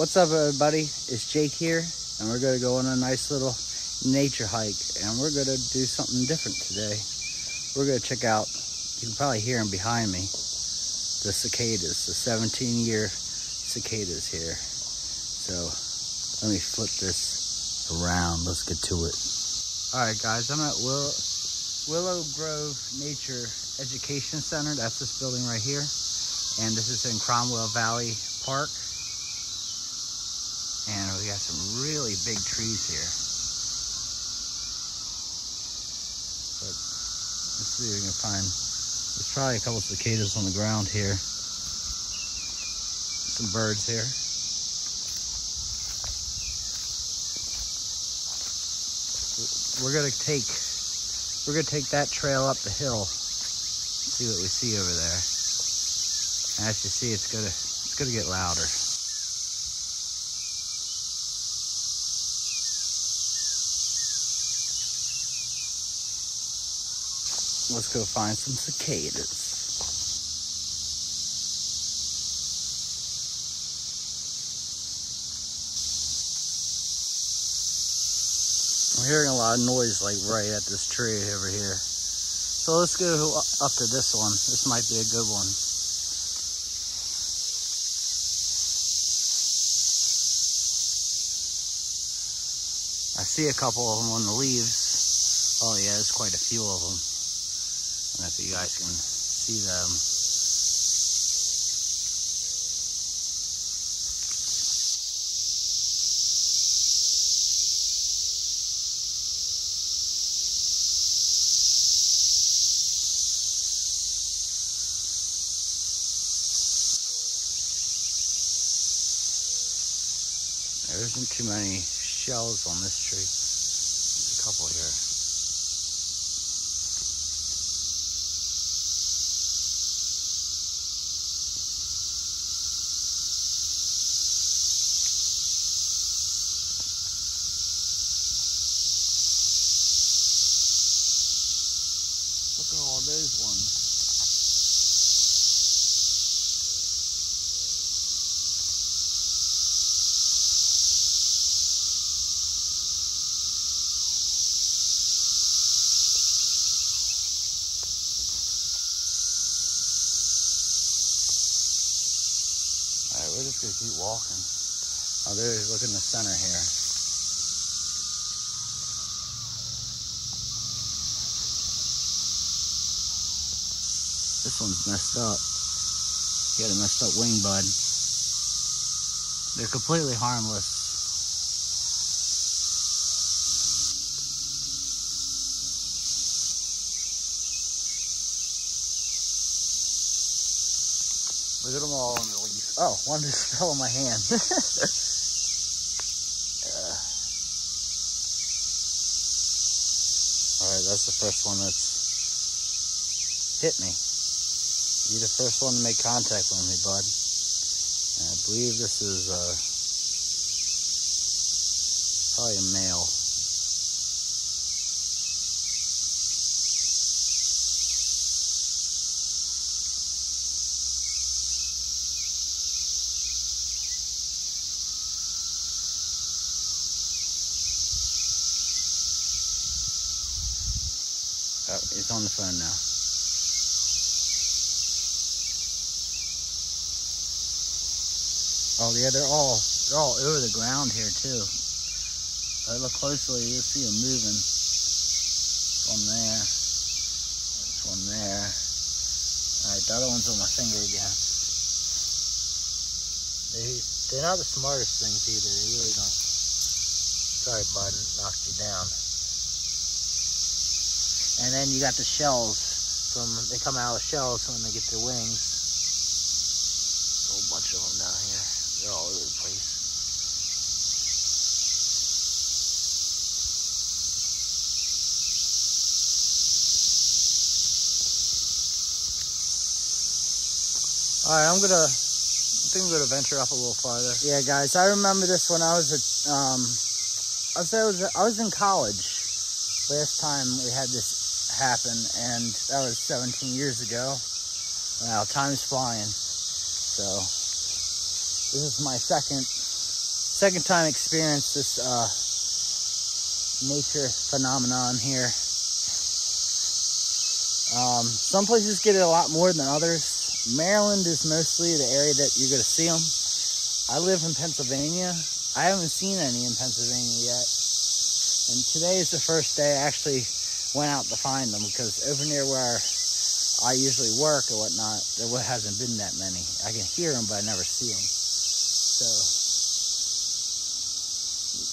What's up, everybody? It's Jake here, and we're going to go on a nice little nature hike, and we're going to do something different today. We're going to check out, you can probably hear them behind me, the cicadas, the 17-year cicadas here. So let me flip this around. Let's get to it. All right, guys, I'm at Willow Grove Nature Education Center. That's this building right here. And this is in Cromwell Valley Park. And we got some really big trees here. But let's see if we can find, there's probably a couple of cicadas on the ground here. Some birds here. We're gonna take that trail up the hill. See what we see over there. And as you see, it's gonna get louder. Let's go find some cicadas. I'm hearing a lot of noise like right at this tree over here. So let's go up to this one. This might be a good one. I see a couple of them on the leaves. Oh yeah, there's quite a few of them. I don't know if you guys can see them. There isn't too many shells on this tree. There's a couple here. Look at all those ones. Alright, we're just going to keep walking. Oh, there, look in the center here. This one's messed up. He had a messed up wing bud. They're completely harmless. Look at them all on the leaf. Oh, one just fell on my hand. Alright, that's the first one that's hit me. You're the first one to make contact with me, bud. And I believe this is probably a male. Oh, it's on the phone now. Oh yeah, they're all over the ground here too. If I look closely, you'll see them moving. There's one there. There's one there. Alright, the other one's on my finger again. They're not the smartest things either, they really don't. Sorry, bud, knocked you down. And then you got the shells. They come out of shells when they get their wings. A whole bunch of them down here. They're all over the place. Alright, I think I'm gonna venture up a little farther. Yeah, guys, I remember this when I was at, I was in college. Last time we had this happen, and that was 17 years ago. Wow, time's flying. So this is my second second time experienced this nature phenomenon here. Some places get it a lot more than others. Maryland is mostly the area that you're going to see them. I live in Pennsylvania. I haven't seen any in Pennsylvania yet. And today is the first day I actually went out to find them, because over near where I usually work or whatnot, there hasn't been that many. I can hear them, but I never see them. So,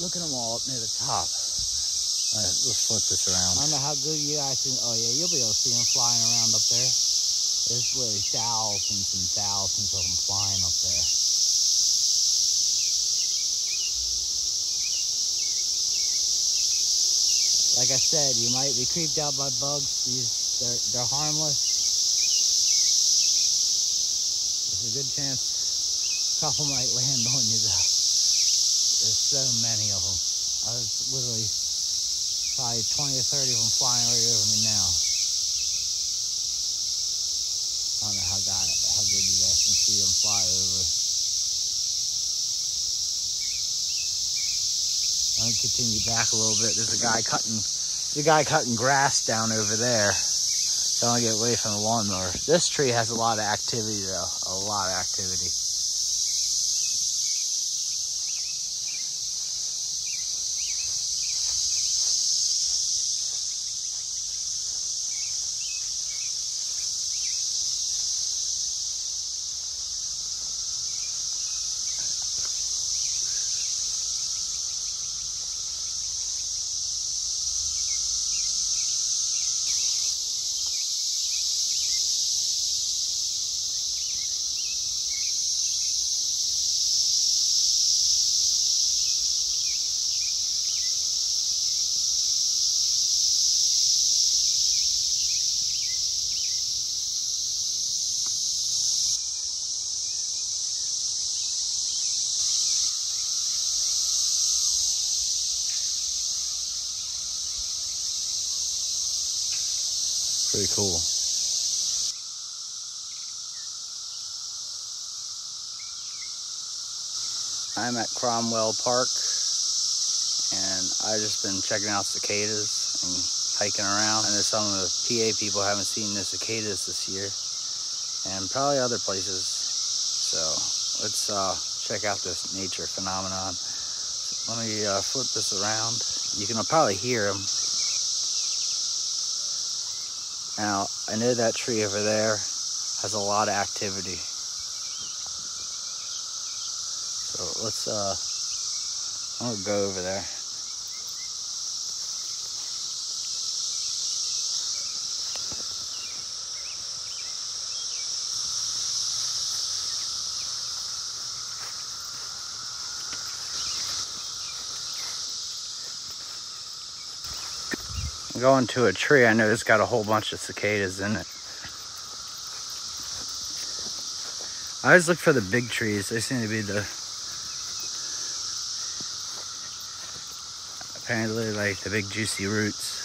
look at them all up near the top. All right, we'll flip this around. I don't know how good you guys can, oh yeah, you'll be able to see them flying around up there. There's really thousands and thousands of them flying up there. Like I said, you might be creeped out by bugs. They're harmless. There's a good chance a couple might land on you though. There's so many of them. I was literally probably 20 or 30 of them flying right over me now. I don't know how good you guys can see them fly over. I'm gonna continue back a little bit. There's a guy cutting grass down over there. So I'm gonna get away from the lawnmower. This tree has a lot of activity though. A lot of activity. Pretty cool. I'm at Cromwell Park, and I've just been checking out cicadas and hiking around. I know some of the PA people haven't seen the cicadas this year, and probably other places. So let's check out this nature phenomenon. So let me flip this around. You can probably hear them. Now, I know that tree over there has a lot of activity. So let's, I'm gonna go over there. Going to a tree, I know it's got a whole bunch of cicadas in it. I always look for the big trees. They seem to be the apparently like the big juicy roots.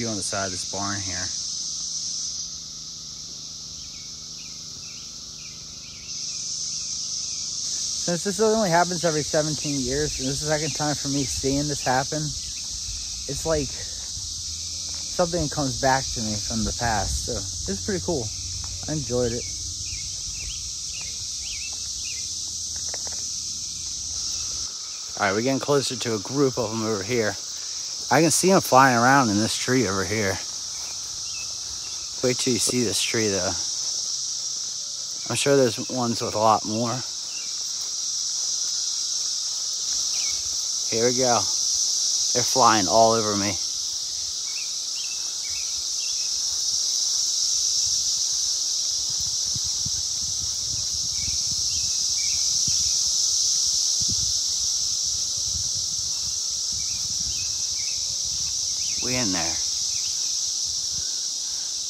On the side of this barn here. Since this only happens every 17 years, and this is the second time for me seeing this happen, it's like something comes back to me from the past. So it's pretty cool. I enjoyed it. All right, we're getting closer to a group of them over here. I can see them flying around in this tree over here. Wait till you see this tree though. I'm sure there's ones with a lot more. Here we go. They're flying all over me. We in there.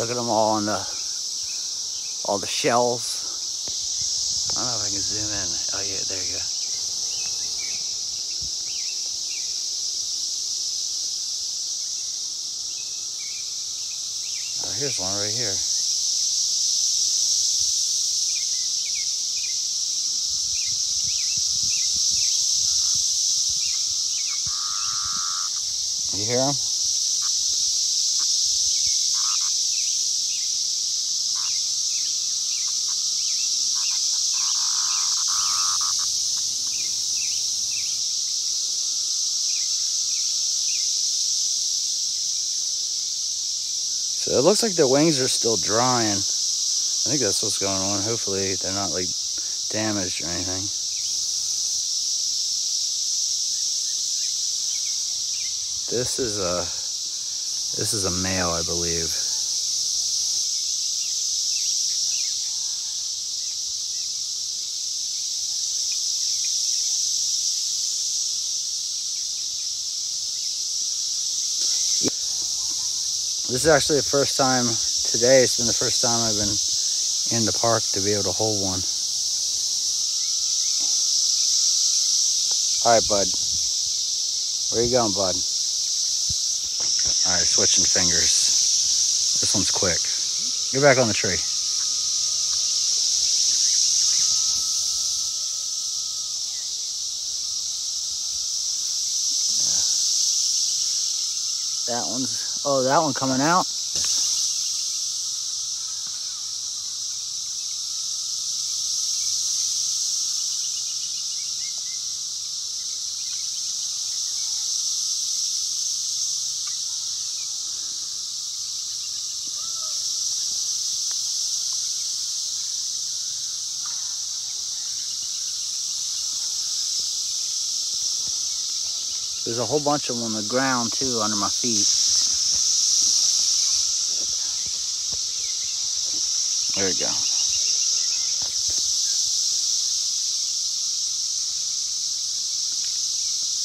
Look at them all on all the shells. I don't know if I can zoom in. Oh yeah, there you go. here's one right here. You hear them? So it looks like the wings are still drying. I think that's what's going on. Hopefully they're not like damaged or anything. This is a male, I believe. This is actually the first time today. It's been the first time I've been in the park to be able to hold one. All right, bud. Where you going, bud? All right, switching fingers. This one's quick. Get back on the tree. That one's, oh, that one coming out. There's a whole bunch of them on the ground, too, under my feet. There we go.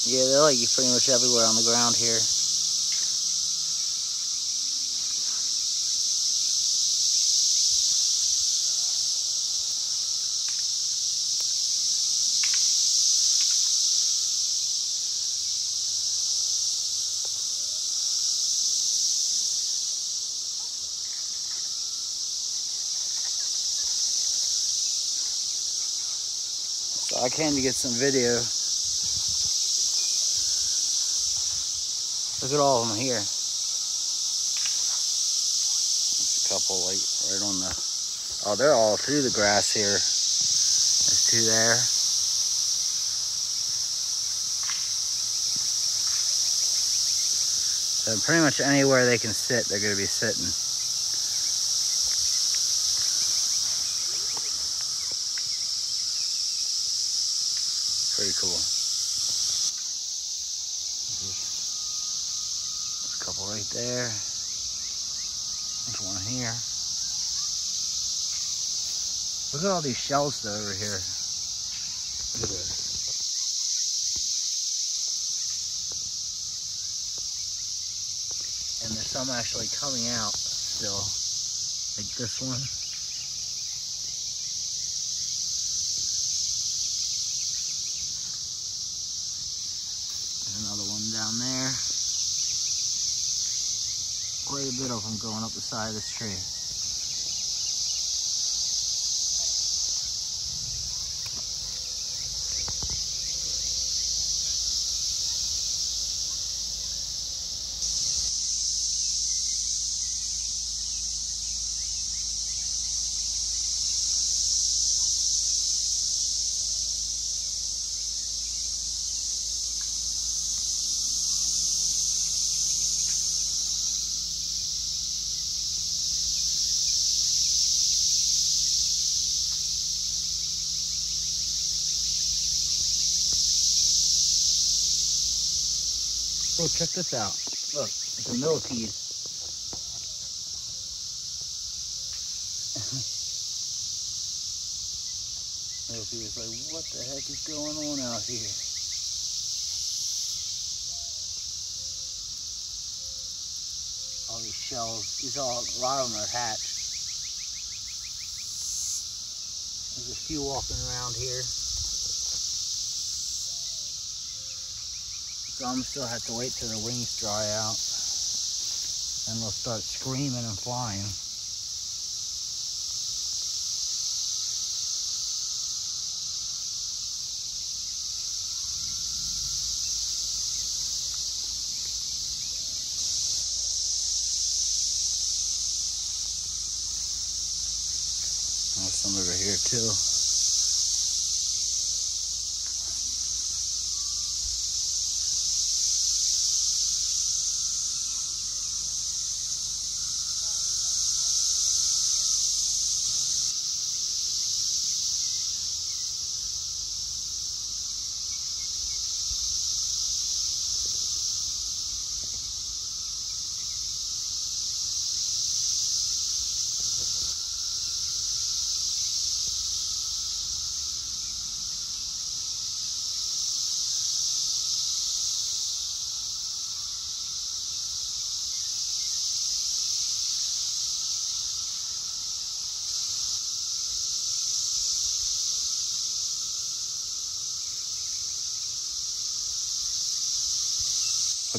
Yeah, they're like pretty much everywhere on the ground here. So I came to get some video. Look at all of them here. There's a couple like right on the... Oh, they're all through the grass here. There's two there. So pretty much anywhere they can sit, they're going to be sitting. Pretty cool. There's a couple right there. There's one here. Look at all these shells though over here. Look at this. And there's some actually coming out still. Like this one. Down there. Quite a bit of them going up the side of this tree. Oh, check this out. Look, it's a millipede. Millipede is like, what the heck is going on out here? All these shells, these are all right on their hatch. There's a few walking around here. Some still have to wait till the wings dry out. and they'll start screaming and flying. There's some over here too.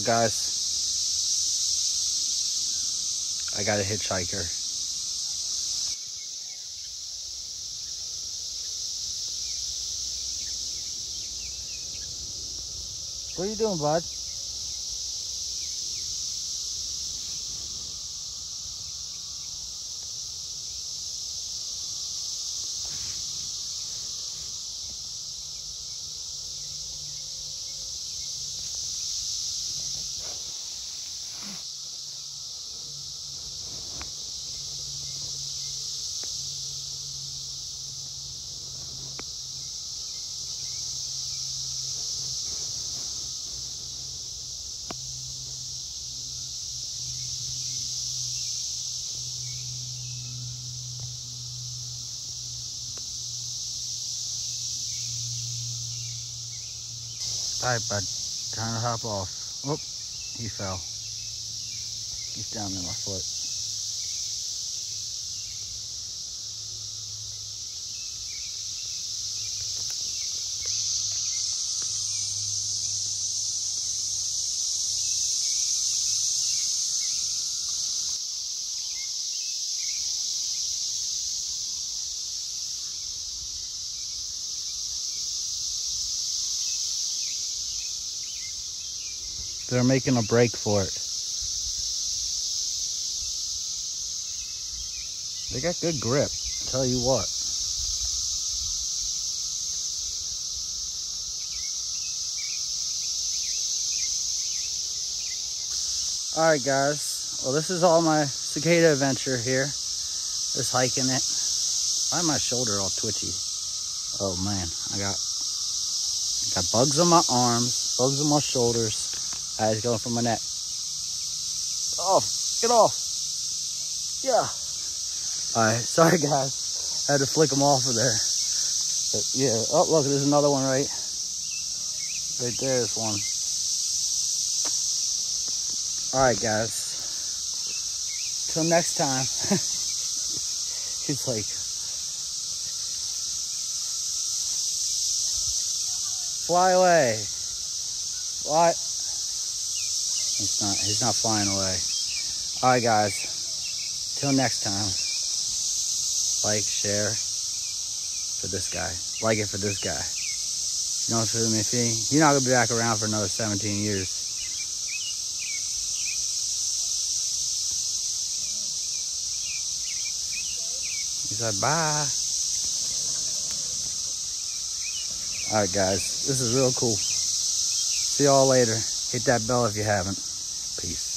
Guys, I got a hitchhiker. What are you doing, bud? Alright, bud. Time to hop off. Whoop. He fell. He's down in my foot. They're making a break for it. They got good grip, I'll tell you what. All right, guys. Well, this is all my cicada adventure here. Just hiking it. Why is my shoulder all twitchy? Oh man, I got bugs on my arms, bugs on my shoulders. Eyes going for my neck. Oh, get off. Yeah. Alright, sorry guys. I had to flick them off of there. But yeah, oh look, there's another one right there is one. Alright guys. Till next time. He's like, fly away. Fly. He's not flying away. All right, guys. Till next time. Like, share for this guy. Like it for this guy. You know what I mean? You're not going to be back around for another 17 years. He said, bye. All right, guys. This is real cool. See y'all later. Hit that bell if you haven't. Peace.